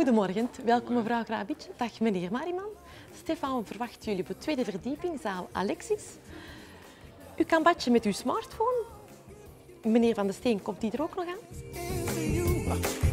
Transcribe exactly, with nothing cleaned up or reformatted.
Goedemorgen, welkom mevrouw Grabietje. Dag meneer Mariman. Stefan verwacht jullie op de tweede verdieping, zaal Alexis. U kan badje met uw smartphone. Meneer Van der Steen, komt die er ook nog aan?